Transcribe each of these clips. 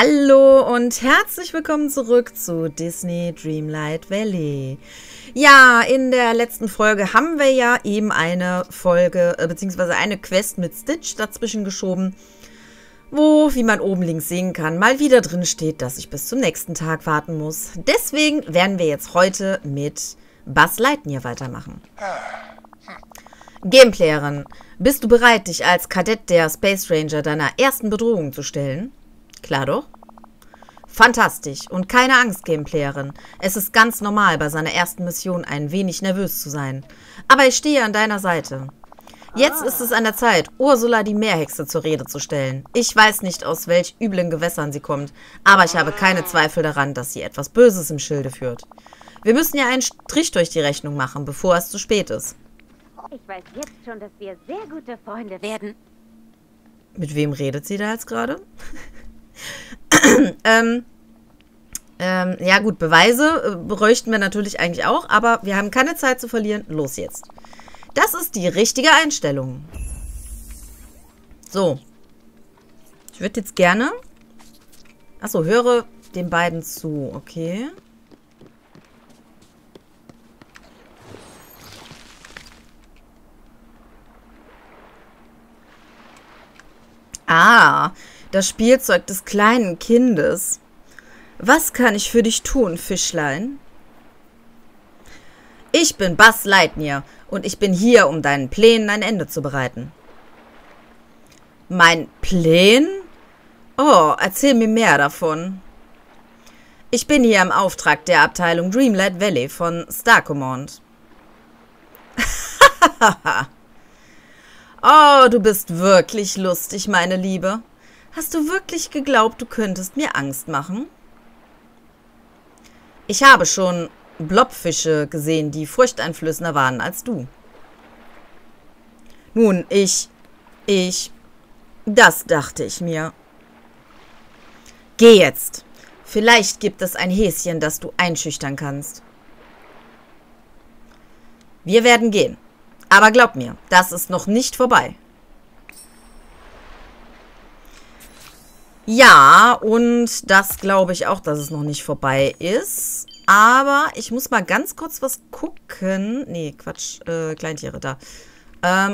Hallo und herzlich willkommen zurück zu Disney Dreamlight Valley. Ja, in der letzten Folge haben wir ja eben eine Folge, beziehungsweise eine Quest mit Stitch dazwischen geschoben, wo, wie man oben links sehen kann, mal wieder drin steht, dass ich bis zum nächsten Tag warten muss. Deswegen werden wir jetzt heute mit Buzz Lightyear weitermachen. Gameplayerin, bist du bereit, dich als Kadett der Space Ranger deiner ersten Bedrohung zu stellen? Klar doch. Fantastisch. Und keine Angst, Gameplayerin. Es ist ganz normal, bei seiner ersten Mission ein wenig nervös zu sein. Aber ich stehe an deiner Seite. Jetzt ist es an der Zeit, Ursula die Meerhexe zur Rede zu stellen. Ich weiß nicht, aus welch üblen Gewässern sie kommt, aber ich habe keine Zweifel daran, dass sie etwas Böses im Schilde führt. Wir müssen ja einen Strich durch die Rechnung machen, bevor es zu spät ist. Ich weiß jetzt schon, dass wir sehr gute Freunde werden. Mit wem redet sie da jetzt gerade? Ja gut, Beweise bräuchten wir natürlich eigentlich auch, aber wir haben keine Zeit zu verlieren. Los jetzt. Das ist die richtige Einstellung. So. Ich würde jetzt gerne... Achso, höre den beiden zu. Okay. Ah, das Spielzeug des kleinen Kindes. Was kann ich für dich tun, Fischlein? Ich bin Buzz Lightyear und ich bin hier, um deinen Plänen ein Ende zu bereiten. Mein Plan? Oh, erzähl mir mehr davon. Ich bin hier im Auftrag der Abteilung Dreamlight Valley von Star Command. Hahaha. Oh, du bist wirklich lustig, meine Liebe. Hast du wirklich geglaubt, du könntest mir Angst machen? Ich habe schon Blobfische gesehen, die furchteinflößender waren als du. Nun, das dachte ich mir. Geh jetzt. Vielleicht gibt es ein Häschen, das du einschüchtern kannst. Wir werden gehen. Aber glaub mir, das ist noch nicht vorbei. Ja, und das glaube ich auch, dass es noch nicht vorbei ist. Aber ich muss mal ganz kurz was gucken. Nee, Quatsch, Kleintiere, da.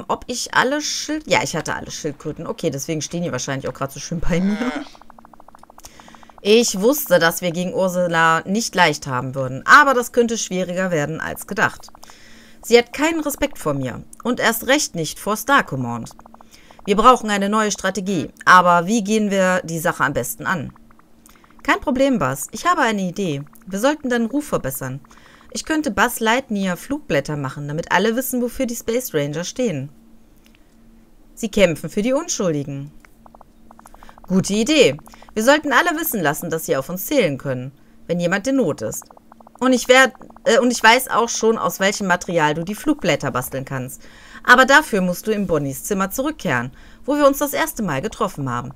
Ob ich alle Schildkröten... Ja, ich hatte alle Schildkröten. Okay, deswegen stehen die wahrscheinlich auch gerade so schön bei mir. Ich wusste, dass wir gegen Ursula nicht leicht haben würden. Aber das könnte schwieriger werden als gedacht. Sie hat keinen Respekt vor mir und erst recht nicht vor Star Command. Wir brauchen eine neue Strategie, aber wie gehen wir die Sache am besten an? Kein Problem, Buzz. Ich habe eine Idee. Wir sollten deinen Ruf verbessern. Ich könnte Buzz Lightyear Flugblätter machen, damit alle wissen, wofür die Space Ranger stehen. Sie kämpfen für die Unschuldigen. Gute Idee. Wir sollten alle wissen lassen, dass sie auf uns zählen können, wenn jemand in Not ist. Und ich weiß auch schon, aus welchem Material du die Flugblätter basteln kannst. Aber dafür musst du in Bonnys Zimmer zurückkehren, wo wir uns das erste Mal getroffen haben.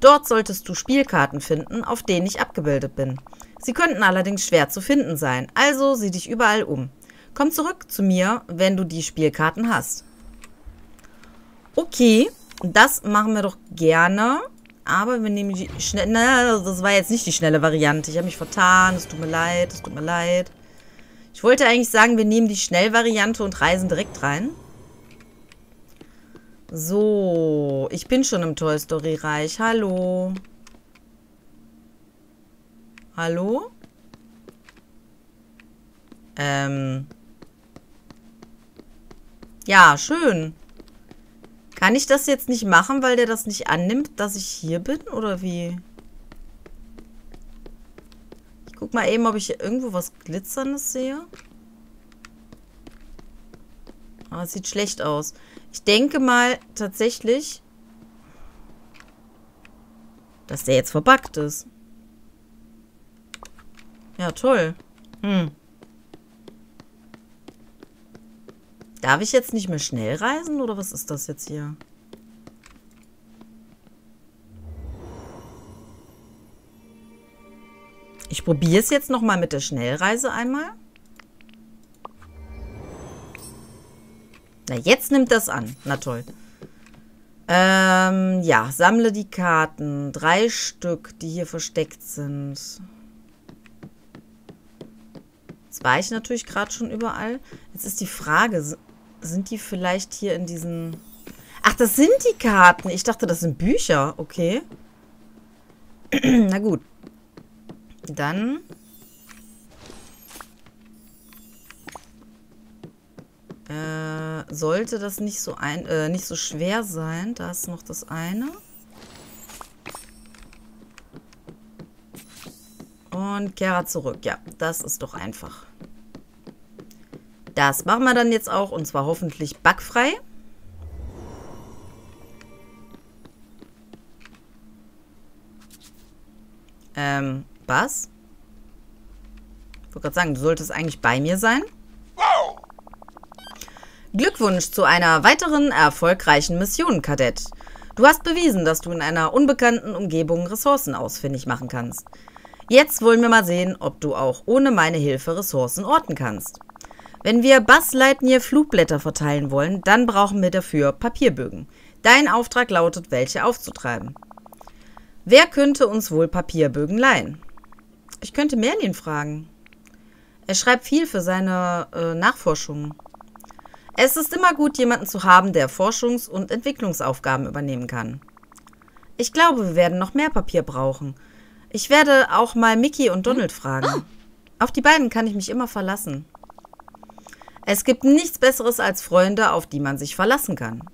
Dort solltest du Spielkarten finden, auf denen ich abgebildet bin. Sie könnten allerdings schwer zu finden sein, also sieh dich überall um. Komm zurück zu mir, wenn du die Spielkarten hast. Okay, das machen wir doch gerne. Aber wir nehmen die schnelle... Na, das war jetzt nicht die schnelle Variante. Ich habe mich vertan. Es tut mir leid. Es tut mir leid. Ich wollte eigentlich sagen, wir nehmen die Schnellvariante und reisen direkt rein. So. Ich bin schon im Toy Story Reich. Hallo. Hallo? Ja, schön. Kann ich das jetzt nicht machen, weil der das nicht annimmt, dass ich hier bin? Oder wie? Ich guck mal eben, ob ich hier irgendwo was Glitzerndes sehe. Aber es sieht schlecht aus. Ich denke mal tatsächlich, dass der jetzt verbuggt ist. Ja, toll. Hm. Darf ich jetzt nicht mehr schnell reisen? Oder was ist das jetzt hier? Ich probiere es jetzt nochmal mit der Schnellreise einmal. Na, jetzt nimmt das an. Na toll. Ja, sammle die Karten. 3 Stück, die hier versteckt sind. Jetzt war ich natürlich gerade schon überall. Jetzt ist die Frage, sind die vielleicht hier in diesen... Ach, das sind die Karten. Ich dachte, das sind Bücher. Okay. Na gut. Dann... sollte das nicht so nicht so schwer sein. Da ist noch das eine. Und Kehra zurück. Ja, das ist doch einfach. Das machen wir dann jetzt auch. Und zwar hoffentlich bugfrei. Was? Ich wollte gerade sagen, du solltest eigentlich bei mir sein. Glückwunsch zu einer weiteren erfolgreichen Mission, Kadett. Du hast bewiesen, dass du in einer unbekannten Umgebung Ressourcen ausfindig machen kannst. Jetzt wollen wir mal sehen, ob du auch ohne meine Hilfe Ressourcen orten kannst. Wenn wir Buzz Lightyear Flugblätter verteilen wollen, dann brauchen wir dafür Papierbögen. Dein Auftrag lautet, welche aufzutreiben. Wer könnte uns wohl Papierbögen leihen? Ich könnte Merlin fragen. Er schreibt viel für seine Nachforschungen. Es ist immer gut, jemanden zu haben, der Forschungs- und Entwicklungsaufgaben übernehmen kann. Ich glaube, wir werden noch mehr Papier brauchen. Ich werde auch mal Mickey und Donald fragen. Auf die beiden kann ich mich immer verlassen. Es gibt nichts Besseres als Freunde, auf die man sich verlassen kann.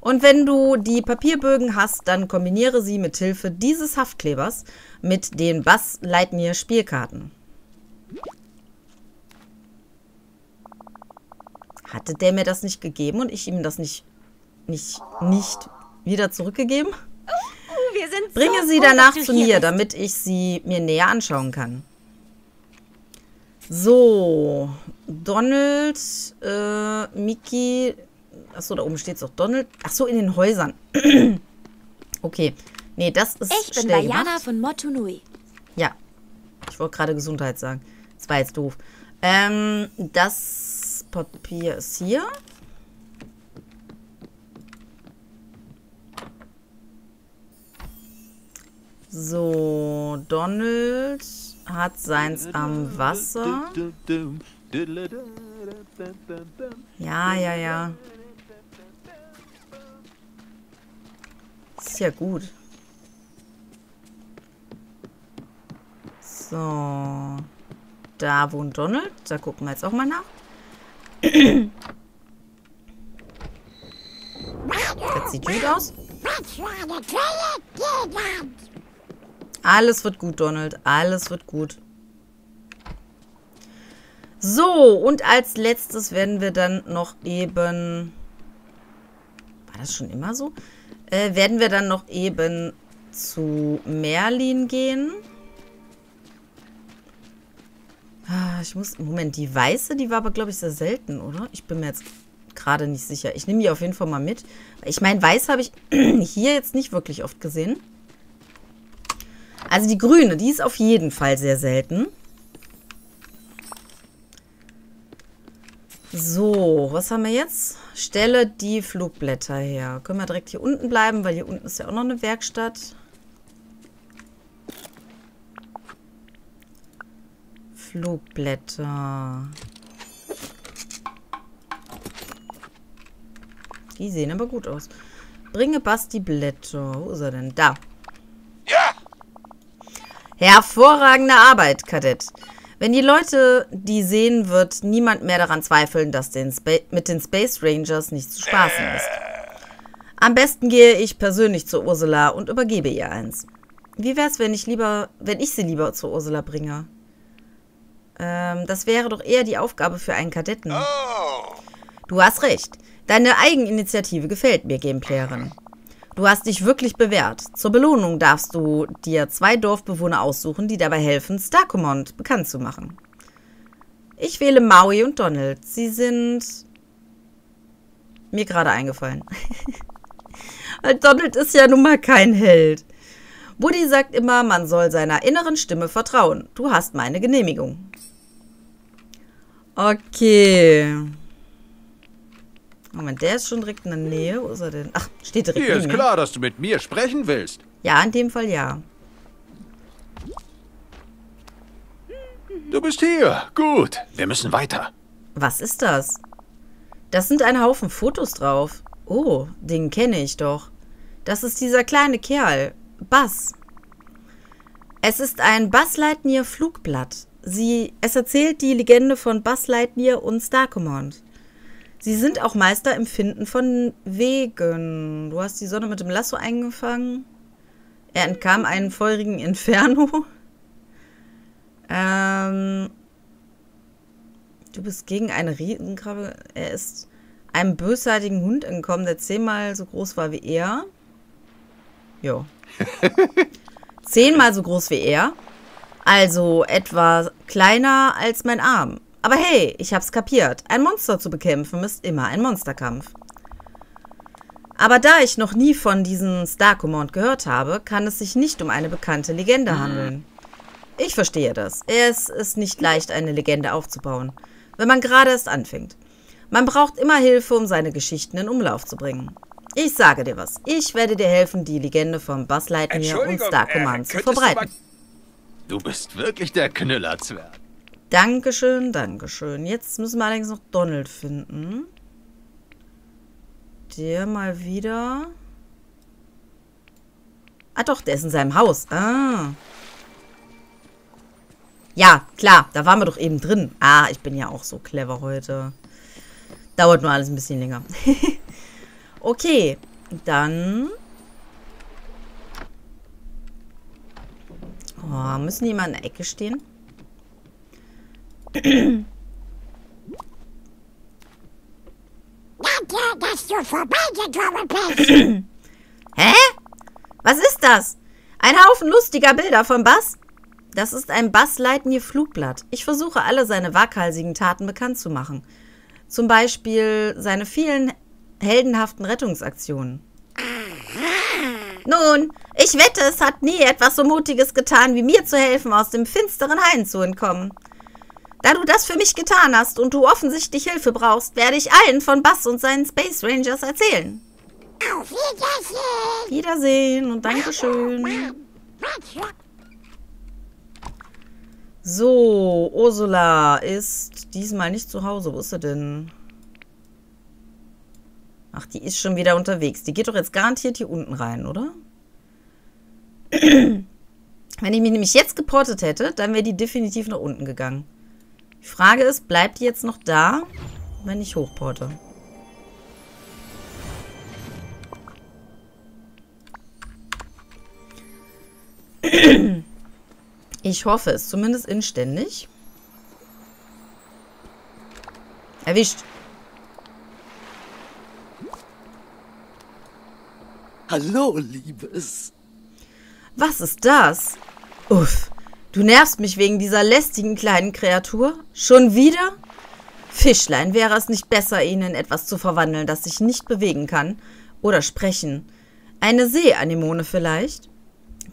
Und wenn du die Papierbögen hast, dann kombiniere sie mit Hilfe dieses Haftklebers mit den Buzz Lightyear Spielkarten. Hatte der mir das nicht gegeben und ich ihm das nicht wieder zurückgegeben? Bringe sie danach zu mir, damit ich sie mir näher anschauen kann. So, Donald, Mickey. Achso, da oben steht es auch Donald. Achso, in den Häusern. Okay. Nee, das ist schnell gemacht. Ich bin Diana von Motunui. Ja, ich wollte gerade Gesundheit sagen. Das war jetzt doof. Das Papier ist hier. So, Donald hat seins am Wasser. Ja, ja, ja. Ist ja gut. So. Da wohnt Donald. Da gucken wir jetzt auch mal nach. Das sieht gut aus. Alles wird gut, Donald. Alles wird gut. So, und als letztes werden wir dann noch eben... War das schon immer so? Werden wir dann noch eben zu Merlin gehen. Ich muss... Moment, die weiße, die war aber, glaube ich, sehr selten, oder? Ich bin mir jetzt gerade nicht sicher. Ich nehme die auf jeden Fall mal mit. Ich meine, weiß habe ich hier jetzt nicht wirklich oft gesehen. Also die grüne, die ist auf jeden Fall sehr selten. So, was haben wir jetzt? Stelle die Flugblätter her. Können wir direkt hier unten bleiben, weil hier unten ist ja auch noch eine Werkstatt. Flugblätter. Die sehen aber gut aus. Bringe Buzz die Blätter. Wo ist er denn? Da. Ja. Hervorragende Arbeit, Kadett. Wenn die Leute die sehen, wird niemand mehr daran zweifeln, dass mit den Space Rangers nicht zu spaßen ist. Am besten gehe ich persönlich zu Ursula und übergebe ihr eins. Wie wär's, wenn ich sie lieber zu Ursula bringe? Das wäre doch eher die Aufgabe für einen Kadetten. Oh. Du hast recht. Deine Eigeninitiative gefällt mir, Gameplayerin. Du hast dich wirklich bewährt. Zur Belohnung darfst du dir 2 Dorfbewohner aussuchen, die dabei helfen, Star Command bekannt zu machen. Ich wähle Maui und Donald. Sie sind... mir gerade eingefallen. Donald ist ja nun mal kein Held. Woody sagt immer, man soll seiner inneren Stimme vertrauen. Du hast meine Genehmigung. Okay. Moment, der ist schon direkt in der Nähe. Wo ist er denn? Ach, steht direkt neben mir. Hier ist klar, dass du mit mir sprechen willst. Ja, in dem Fall ja. Du bist hier. Gut, wir müssen weiter. Was ist das? Das sind ein Haufen Fotos drauf. Oh, den kenne ich doch. Das ist dieser kleine Kerl. Buzz. Es ist ein Buzz Lightyear Flugblatt. Es erzählt die Legende von Buzz Lightyear und Star Command. Sie sind auch Meister im Finden von Wegen. Du hast die Sonne mit dem Lasso eingefangen. Er entkam einem feurigen Inferno. Du bist gegen eine Riesenkrabbe. Er ist einem bösartigen Hund entkommen, der 10-mal so groß war wie er. Jo. 10-mal so groß wie er. Also etwa kleiner als mein Arm. Aber hey, ich hab's kapiert. Ein Monster zu bekämpfen ist immer ein Monsterkampf. Aber da ich noch nie von diesem Star Command gehört habe, kann es sich nicht um eine bekannte Legende handeln. Ich verstehe das. Es ist nicht leicht, eine Legende aufzubauen, wenn man gerade erst anfängt. Man braucht immer Hilfe, um seine Geschichten in Umlauf zu bringen. Ich sage dir was. Ich werde dir helfen, die Legende vom Buzz Lightyear und Star Command zu verbreiten. Du bist wirklich der Knüllerzwerg. Dankeschön, dankeschön. Jetzt müssen wir allerdings noch Donald finden. Der mal wieder... Ah doch, der ist in seinem Haus. Ah. Ja, klar, da waren wir doch eben drin. Ah, ich bin ja auch so clever heute. Dauert nur alles ein bisschen länger. Okay, dann... Oh, müssen die mal in der Ecke stehen? Danke, dass du vorbeigekommen bist. Hä? Was ist das? Ein Haufen lustiger Bilder von Buzz? Das ist ein Buzz Lightyear Flugblatt. Ich versuche, alle seine waghalsigen Taten bekannt zu machen. Zum Beispiel seine vielen heldenhaften Rettungsaktionen. Nun, ich wette, es hat nie etwas so Mutiges getan, wie mir zu helfen, aus dem finsteren Hain zu entkommen. Da du das für mich getan hast und du offensichtlich Hilfe brauchst, werde ich allen von Buzz und seinen Space Rangers erzählen. Auf Wiedersehen! Wiedersehen und Dankeschön. So, Ursula ist diesmal nicht zu Hause. Wo ist sie denn? Ach, die ist schon wieder unterwegs. Die geht doch jetzt garantiert hier unten rein, oder? Wenn ich mich nämlich jetzt geportet hätte, dann wäre die definitiv nach unten gegangen. Die Frage ist, bleibt die jetzt noch da, wenn ich hochporte? Ich hoffe es, zumindest inständig. Erwischt. Hallo, Liebes. Was ist das? Uff, du nervst mich wegen dieser lästigen kleinen Kreatur. Schon wieder? Fischlein, wäre es nicht besser, ihn in etwas zu verwandeln, das sich nicht bewegen kann oder sprechen? Eine Seeanemone vielleicht?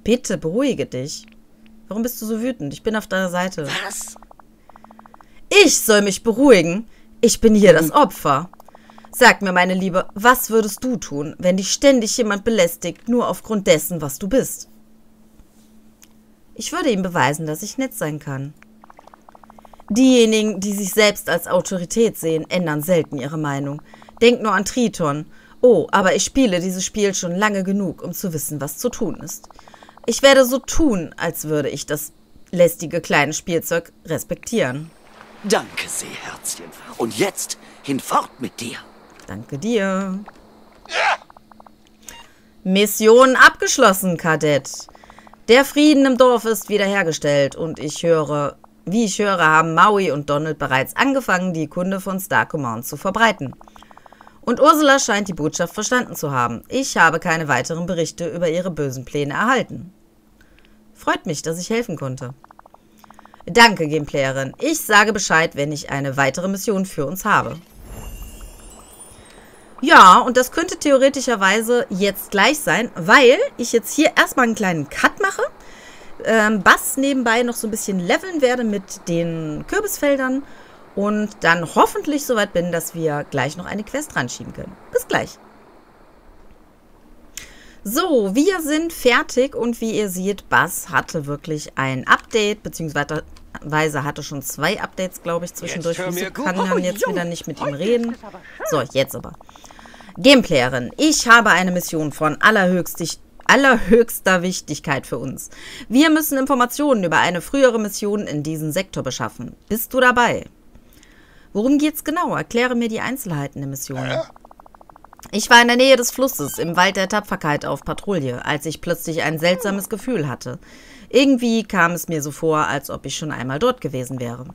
Bitte, beruhige dich. Warum bist du so wütend? Ich bin auf deiner Seite. Was? Ich soll mich beruhigen. Ich bin hier das Opfer. Sag mir, meine Liebe, was würdest du tun, wenn dich ständig jemand belästigt, nur aufgrund dessen, was du bist? Ich würde ihm beweisen, dass ich nett sein kann. Diejenigen, die sich selbst als Autorität sehen, ändern selten ihre Meinung. Denk nur an Triton. Oh, aber ich spiele dieses Spiel schon lange genug, um zu wissen, was zu tun ist. Ich werde so tun, als würde ich das lästige kleine Spielzeug respektieren. Danke, Seeherzchen. Und jetzt hinfort mit dir. Danke dir. Mission abgeschlossen, Kadett. Der Frieden im Dorf ist wiederhergestellt und wie ich höre, haben Maui und Donald bereits angefangen, die Kunde von Star Command zu verbreiten. Und Ursula scheint die Botschaft verstanden zu haben. Ich habe keine weiteren Berichte über ihre bösen Pläne erhalten. Freut mich, dass ich helfen konnte. Danke, Gameplayerin. Ich sage Bescheid, wenn ich eine weitere Mission für uns habe. Ja, und das könnte theoretischerweise jetzt gleich sein, weil ich jetzt hier erstmal einen kleinen Cut mache. Buzz nebenbei noch so ein bisschen leveln werde mit den Kürbisfeldern. und dann hoffentlich soweit bin, dass wir gleich noch eine Quest ranschieben können. Bis gleich. So, wir sind fertig und wie ihr seht, Buzz hatte wirklich ein Update, beziehungsweise hatte schon 2 Updates, glaube ich, zwischendurch. Wir können jetzt wieder nicht mit ihm reden. So, jetzt aber. Gameplayerin, ich habe eine Mission von allerhöchster Wichtigkeit für uns. Wir müssen Informationen über eine frühere Mission in diesem Sektor beschaffen. Bist du dabei? Worum geht's genau? Erkläre mir die Einzelheiten der Mission. Ich war in der Nähe des Flusses, im Wald der Tapferkeit auf Patrouille, als ich plötzlich ein seltsames Gefühl hatte. Irgendwie kam es mir so vor, als ob ich schon einmal dort gewesen wäre.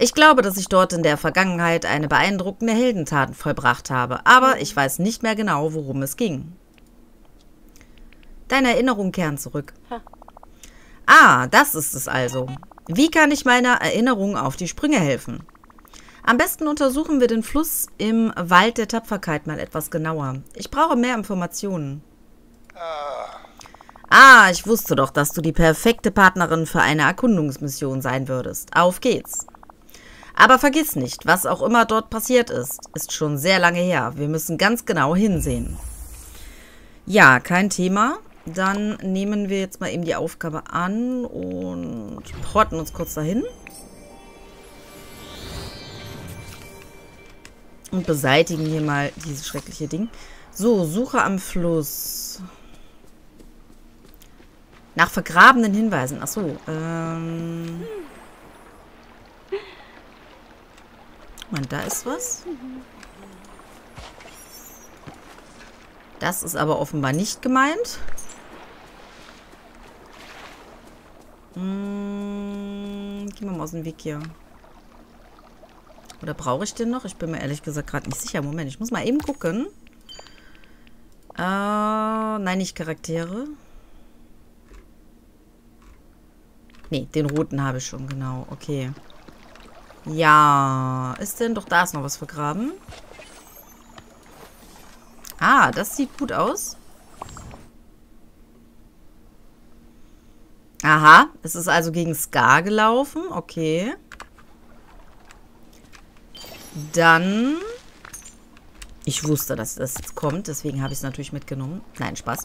Ich glaube, dass ich dort in der Vergangenheit eine beeindruckende Heldentat vollbracht habe, aber ich weiß nicht mehr genau, worum es ging. Deine Erinnerungen kehren zurück. Ah, das ist es also. Wie kann ich meiner Erinnerung auf die Sprünge helfen? Am besten untersuchen wir den Fluss im Wald der Tapferkeit mal etwas genauer. Ich brauche mehr Informationen. Ah, ich wusste doch, dass du die perfekte Partnerin für eine Erkundungsmission sein würdest. Auf geht's. Aber vergiss nicht, was auch immer dort passiert ist, ist schon sehr lange her. Wir müssen ganz genau hinsehen. Ja, kein Thema. Dann nehmen wir jetzt mal eben die Aufgabe an und porten uns kurz dahin. Und beseitigen hier mal dieses schreckliche Ding. So, Suche am Fluss. Nach vergrabenen Hinweisen. Ach so. Mann, da ist was. Das ist aber offenbar nicht gemeint. Gehen wir mal aus dem Weg hier. Oder brauche ich den noch? Ich bin mir ehrlich gesagt gerade nicht sicher. Moment, ich muss mal eben gucken. Nein, nicht Charaktere. Nee, den roten habe ich schon, genau. Okay. Ja, ist denn doch, da ist noch was vergraben. Ah, das sieht gut aus. Aha, es ist also gegen Scar gelaufen. Okay. Dann, ich wusste, dass das jetzt kommt, deswegen habe ich es natürlich mitgenommen. Nein, Spaß.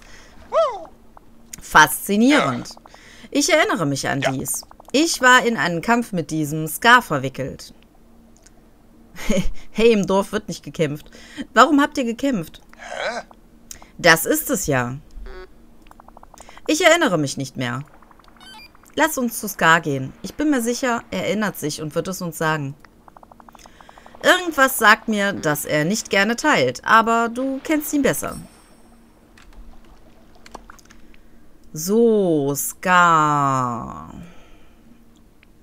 Faszinierend. Ich erinnere mich an dies. Ich war in einen Kampf mit diesem Scar verwickelt. Hey, im Dorf wird nicht gekämpft. Warum habt ihr gekämpft? Das ist es ja. Ich erinnere mich nicht mehr. Lass uns zu Scar gehen. Ich bin mir sicher, er erinnert sich und wird es uns sagen. Irgendwas sagt mir, dass er nicht gerne teilt, aber du kennst ihn besser. So, Scar.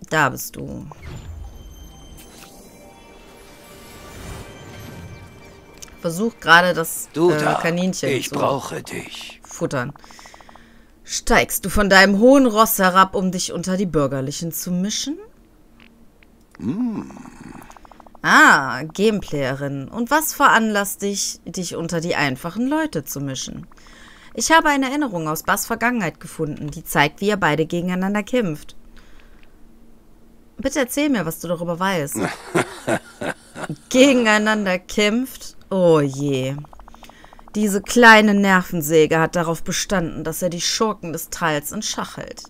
Da bist du. Versuch gerade das Kaninchen zu futtern. Steigst du von deinem hohen Ross herab, um dich unter die Bürgerlichen zu mischen? Ah, Gameplayerin. Und was veranlasst dich, dich unter die einfachen Leute zu mischen? Ich habe eine Erinnerung aus Buzz Vergangenheit gefunden, die zeigt, wie ihr beide gegeneinander kämpft. Bitte erzähl mir, was du darüber weißt. Gegeneinander kämpft? Oh je. Diese kleine Nervensäge hat darauf bestanden, dass er die Schurken des Tals in Schach hält.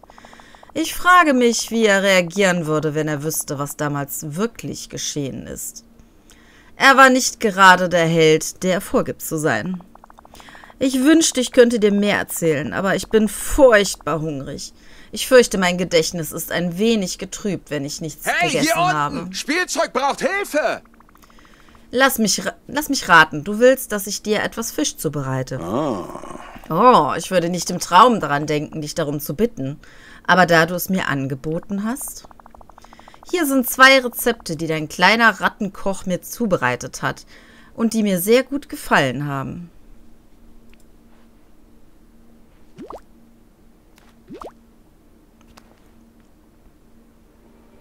Ich frage mich, wie er reagieren würde, wenn er wüsste, was damals wirklich geschehen ist. Er war nicht gerade der Held, der er vorgibt zu sein. Ich wünschte, ich könnte dir mehr erzählen, aber ich bin furchtbar hungrig. Ich fürchte, mein Gedächtnis ist ein wenig getrübt, wenn ich nichts gegessen habe. Hey, hier unten! Spielzeug braucht Hilfe! Lass mich raten, du willst, dass ich dir etwas Fisch zubereite. Oh, ich würde nicht im Traum daran denken, dich darum zu bitten. Aber da du es mir angeboten hast... Hier sind 2 Rezepte, die dein kleiner Rattenkoch mir zubereitet hat und die mir sehr gut gefallen haben.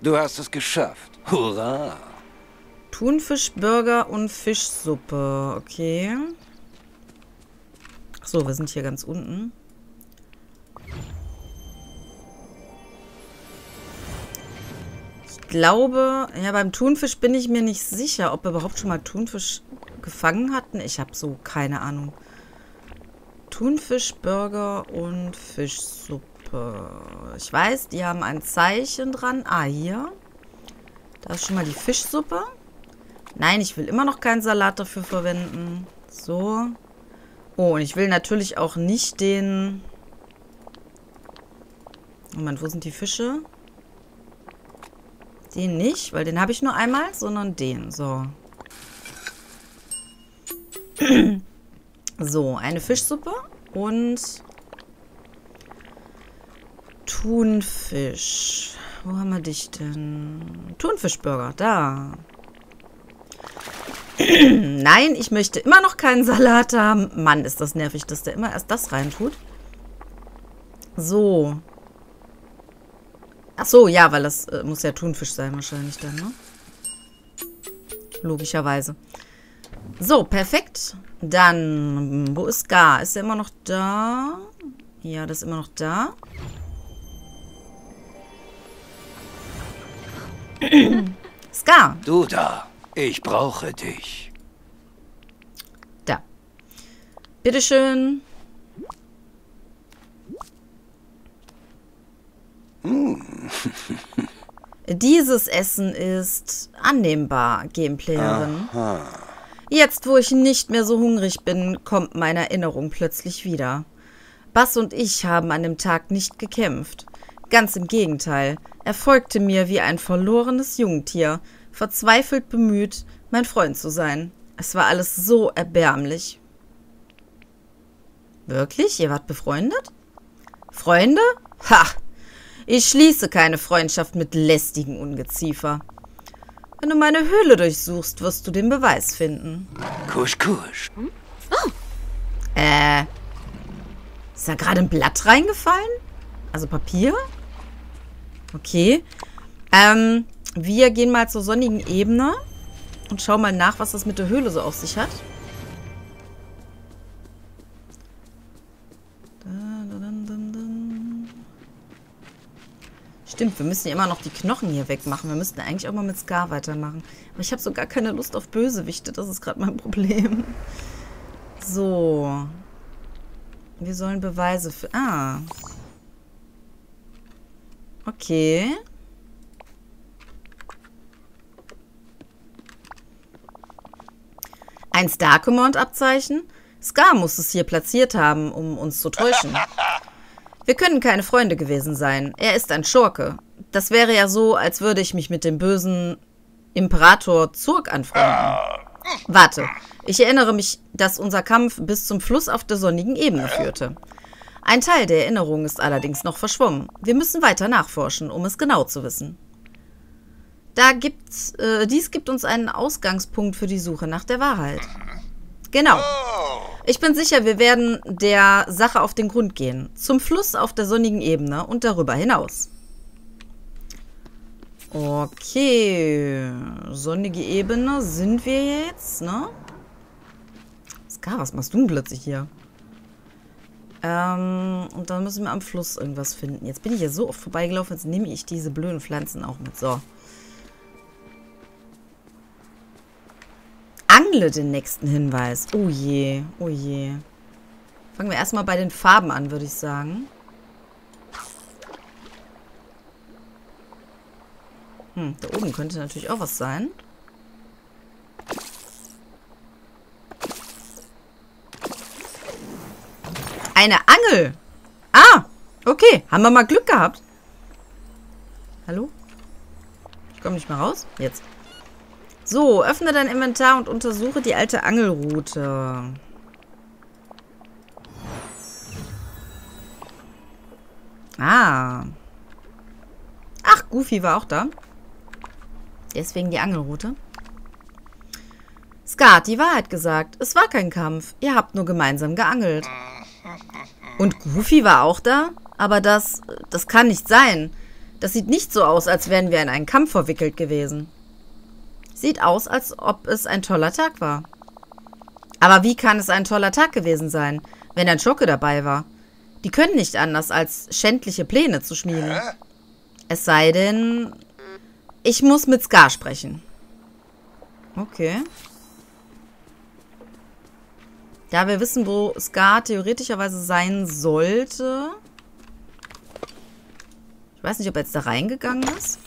Du hast es geschafft. Hurra! Thunfischburger und Fischsuppe. Okay. So, wir sind hier ganz unten. Ich glaube, ja, beim Thunfisch bin ich mir nicht sicher, ob wir überhaupt schon mal Thunfisch gefangen hatten. Ich habe so keine Ahnung. Thunfischburger und Fischsuppe. Ich weiß, die haben ein Zeichen dran. Ah, hier. Da ist schon mal die Fischsuppe. Nein, ich will immer noch keinen Salat dafür verwenden. So. Oh, und ich will natürlich auch nicht den... Moment, wo sind die Fische? Den nicht, weil den habe ich nur einmal, sondern den. So. So, eine Fischsuppe und Thunfisch. Wo haben wir dich denn? Thunfischburger, da. Nein, ich möchte immer noch keinen Salat haben. Mann, ist das nervig, dass der immer erst das reintut. So. Ach so, ja, weil das muss ja Thunfisch sein wahrscheinlich dann, ne? Logischerweise. So, perfekt. Dann, wo ist Scar? Ist er immer noch da? Ja, das ist immer noch da. Scar! Du da, ich brauche dich. Da. Bitteschön. Dieses Essen ist annehmbar, Gameplayerin. Aha. Jetzt, wo ich nicht mehr so hungrig bin, kommt meine Erinnerung plötzlich wieder. Buzz und ich haben an dem Tag nicht gekämpft. Ganz im Gegenteil, er folgte mir wie ein verlorenes Jungtier, verzweifelt bemüht, mein Freund zu sein. Es war alles so erbärmlich. Wirklich? Ihr wart befreundet? Freunde? Ha! Ich schließe keine Freundschaft mit lästigen Ungeziefer. Wenn du meine Höhle durchsuchst, wirst du den Beweis finden. Kusch, kusch. Hm? Oh. Ist da gerade ein Blatt reingefallen? Also Papier? Okay. Wir gehen mal zur sonnigen Ebene und schauen mal nach, was das mit der Höhle so auf sich hat. Stimmt, wir müssen ja immer noch die Knochen hier wegmachen. Wir müssten eigentlich auch mal mit Scar weitermachen. Aber ich habe so gar keine Lust auf Bösewichte. Das ist gerade mein Problem. So. Wir sollen Beweise für... Ah. Okay. Ein Star Command Abzeichen? Scar muss es hier platziert haben, um uns zu täuschen. Wir können keine Freunde gewesen sein. Er ist ein Schurke. Das wäre ja so, als würde ich mich mit dem bösen Imperator Zurg anfreunden. Warte, ich erinnere mich, dass unser Kampf bis zum Fluss auf der sonnigen Ebene führte. Ein Teil der Erinnerung ist allerdings noch verschwommen. Wir müssen weiter nachforschen, um es genau zu wissen. Dies gibt uns einen Ausgangspunkt für die Suche nach der Wahrheit. Genau. Ich bin sicher, wir werden der Sache auf den Grund gehen. Zum Fluss auf der sonnigen Ebene und darüber hinaus. Okay. Sonnige Ebene sind wir jetzt, ne? Scar, was machst du denn plötzlich hier? Und dann müssen wir am Fluss irgendwas finden. Jetzt bin ich ja so oft vorbeigelaufen, jetzt nehme ich diese blöden Pflanzen auch mit. So. Angle den nächsten Hinweis. Oh je, oh je. Fangen wir erstmal bei den Farben an, würde ich sagen. Hm, da oben könnte natürlich auch was sein. Eine Angel! Ah, okay. Haben wir mal Glück gehabt. Hallo? Ich komme nicht mehr raus. Jetzt. So, öffne dein Inventar und untersuche die alte Angelroute. Ah. Ach, Goofy war auch da. Deswegen die Angelroute. Scar hat die Wahrheit gesagt. Es war kein Kampf. Ihr habt nur gemeinsam geangelt. Und Goofy war auch da? Aber das kann nicht sein. Das sieht nicht so aus, als wären wir in einen Kampf verwickelt gewesen. Sieht aus, als ob es ein toller Tag war. Aber wie kann es ein toller Tag gewesen sein, wenn ein Schurke dabei war? Die können nicht anders, als schändliche Pläne zu schmieden. Es sei denn, Ich muss mit Scar sprechen. Okay. Da wir wissen, wo Scar theoretischerweise sein sollte. Ich weiß nicht, ob er jetzt da reingegangen ist.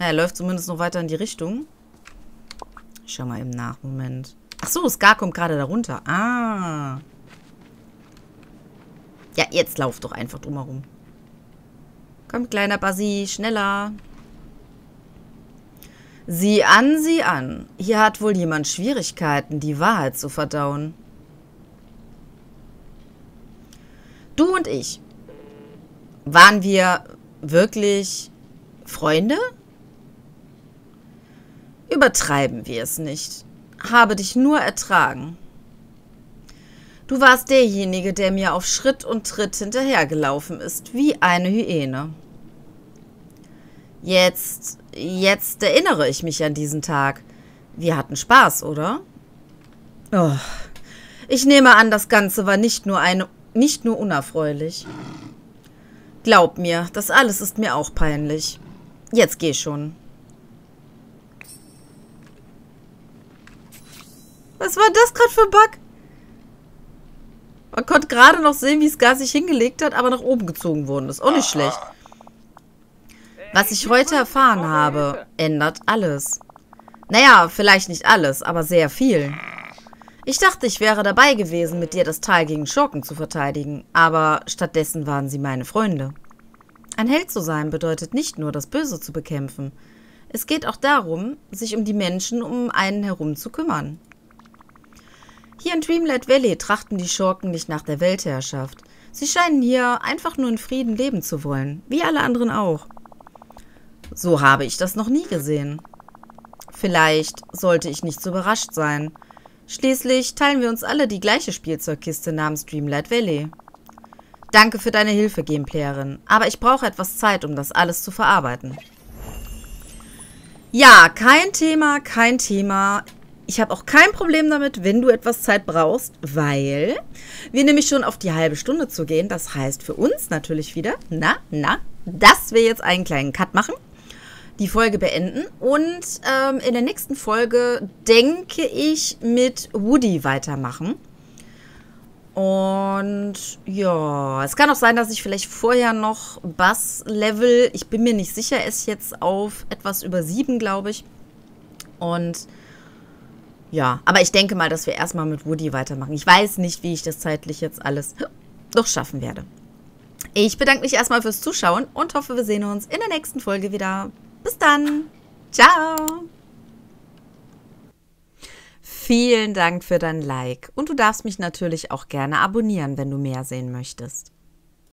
Ja, er läuft zumindest noch weiter in die Richtung. Ich schau mal eben nach. Moment. Ach so, Scar kommt gerade da runter. Ah. Ja, jetzt lauf doch einfach drumherum. Komm, kleiner Buzzy, schneller. Sieh an, sieh an. Hier hat wohl jemand Schwierigkeiten, die Wahrheit zu verdauen. Du und ich. Waren wir wirklich Freunde? Übertreiben wir es nicht. Habe dich nur ertragen. Du warst derjenige, der mir auf Schritt und Tritt hinterhergelaufen ist, wie eine Hyäne. Jetzt erinnere ich mich an diesen Tag. Wir hatten Spaß, oder? Oh, ich nehme an, das Ganze war nicht nur unerfreulich. Glaub mir, das alles ist mir auch peinlich. Jetzt geh schon. Was war das gerade für ein Bug? Man konnte gerade noch sehen, wie Scar sich hingelegt hat, aber nach oben gezogen worden ist. Auch nicht schlecht. Was ich heute erfahren habe, ändert alles. Naja, vielleicht nicht alles, aber sehr viel. Ich dachte, ich wäre dabei gewesen, mit dir das Tal gegen Schurken zu verteidigen, aber stattdessen waren sie meine Freunde. Ein Held zu sein bedeutet nicht nur, das Böse zu bekämpfen. Es geht auch darum, sich um die Menschen um einen herum zu kümmern. Hier in Dreamlight Valley trachten die Schurken nicht nach der Weltherrschaft. Sie scheinen hier einfach nur in Frieden leben zu wollen, wie alle anderen auch. So habe ich das noch nie gesehen. Vielleicht sollte ich nicht so überrascht sein. Schließlich teilen wir uns alle die gleiche Spielzeugkiste namens Dreamlight Valley. Danke für deine Hilfe, Gameplayerin, aber ich brauche etwas Zeit, um das alles zu verarbeiten. Ja, kein Thema, kein Thema. Ich habe auch kein Problem damit, wenn du etwas Zeit brauchst, weil wir nämlich schon auf die halbe Stunde zu gehen. Das heißt für uns natürlich wieder, dass wir jetzt einen kleinen Cut machen, die Folge beenden und in der nächsten Folge, denke ich, mit Woody weitermachen. Und ja, es kann auch sein, dass ich vielleicht vorher noch Bass-Level, ich bin mir nicht sicher, ist jetzt auf etwas über 7, glaube ich. Und ja, aber ich denke mal, dass wir erstmal mit Woody weitermachen. Ich weiß nicht, wie ich das zeitlich jetzt alles noch schaffen werde. Ich bedanke mich erstmal fürs Zuschauen und hoffe, wir sehen uns in der nächsten Folge wieder. Bis dann. Ciao. Vielen Dank für dein Like. Und du darfst mich natürlich auch gerne abonnieren, wenn du mehr sehen möchtest.